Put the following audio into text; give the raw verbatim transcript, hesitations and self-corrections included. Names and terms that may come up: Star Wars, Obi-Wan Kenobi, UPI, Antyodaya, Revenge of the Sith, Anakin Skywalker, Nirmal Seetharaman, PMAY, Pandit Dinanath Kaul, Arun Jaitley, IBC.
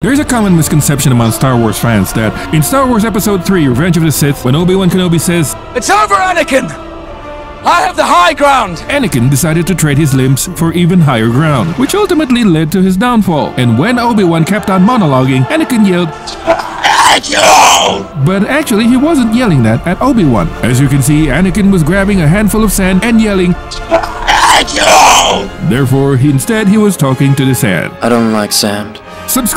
There is a common misconception among Star Wars fans that in Star Wars Episode three, Revenge of the Sith, when Obi-Wan Kenobi says, "It's over, Anakin! I have the high ground!" Anakin decided to trade his limbs for even higher ground, which ultimately led to his downfall. And when Obi-Wan kept on monologuing, Anakin yelled, but actually he wasn't yelling that at Obi-Wan. As you can see, Anakin was grabbing a handful of sand and yelling, "Therefore, he, instead he was talking to the sand. I don't like sand. Subscribe.